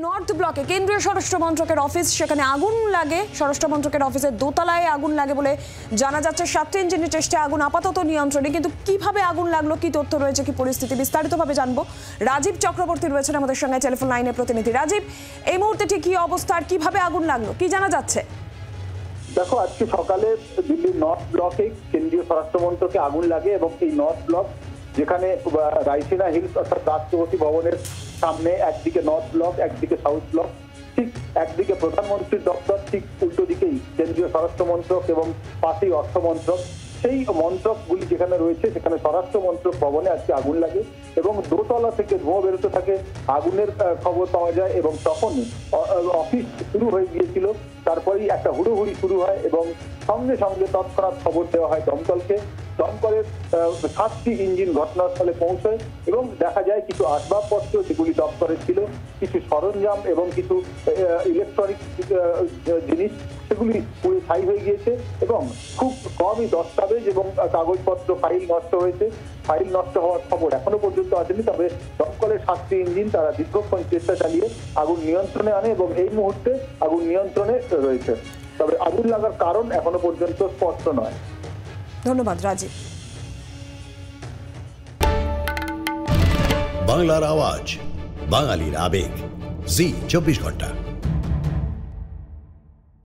North bloke केंद्रीय স্বরাষ্ট্র মন্ত্রকের অফিস সেখানে আগুন লাগে। স্বরাষ্ট্র মন্ত্রকের অফিসের দোতলায় আগুন লাগে বলে জানা যাচ্ছে। 7টি ইঞ্জিনের চেষ্টায় আগুন আপাতত নিয়ন্ত্রণে, কিন্তু কিভাবে আগুন লাগলো, কি তথ্য রয়েছে, কি পরিস্থিতি বিস্তারিতভাবে জানবো। রাজীব চক্রবর্তী রয়েছেন আমাদের সঙ্গে টেলিফোন লাইনে প্রতিনিধি। রাজীব, এই মুহূর্তে ঠিক কি অবস্থা, কিভাবে আগুন লাগলো, কি জানা যাচ্ছে? দেখো, আজকে সকালে দিল্লির নর্থ ব্লকে কেন্দ্রীয় স্বরাষ্ট্র মন্ত্রকে আগুন লাগে এবং এই নর্থ ব্লক যেখানে রাইসিনা হিলস অর্থাৎ রাষ্ট্রপতি ভবনের সামনে একদিকে নর্থ ব্লক, একদিকে সাউথ ব্লক, ঠিক একদিকে প্রধানমন্ত্রীর দপ্তর, ঠিক উল্টো দিকেই কেন্দ্রীয় স্বরাষ্ট্র মন্ত্রক এবং পাশেই অর্থ মন্ত্রক, সেই মন্ত্রকগুলি যেখানে রয়েছে সেখানে স্বরাষ্ট্র মন্ত্রক ভবনে আজকে আগুন লাগে এবং দোতলা থেকে ধোঁয়া বেরোতে থাকে, আগুনের খবর পাওয়া যায় এবং তখন অফিস শুরু হয়ে গিয়েছিল। তারপরেই একটা হুড়োহুড়ি শুরু হয় এবং সঙ্গে সঙ্গে তৎক্ষণাৎ খবর দেওয়া হয় দমকলকে। দমকলের 7টি ইঞ্জিন ঘটনাস্থলে পৌঁছায় এবং দেখা যায় কিছু আসবাবপত্র যেগুলি দমকলের ছিল, কিছু সরঞ্জাম এবং কিছু ইলেকট্রনিক জিনিস, সেগুলি পুড়ে ছাই হয়ে গিয়েছে এবং খুব কমই দস্তাবেজ এবং কাগজপত্র ফাইল নষ্ট হয়েছে। ফাইল নষ্ট হওয়ার খবর এখনো পর্যন্ত আসেনি, তবে দমকলের 7টি ইঞ্জিন তারা দীর্ঘক্ষণ চেষ্টা চালিয়ে আগুন নিয়ন্ত্রণে আনে এবং এই মুহূর্তে আগুন নিয়ন্ত্রণে রয়েছে, তবে আগুন লাগার কারণ এখনো পর্যন্ত স্পষ্ট নয়। ধন্যবাদ রাজীব। বাংলার আওয়াজ, বাঙালির আবেগ, জি 24 ঘন্টা।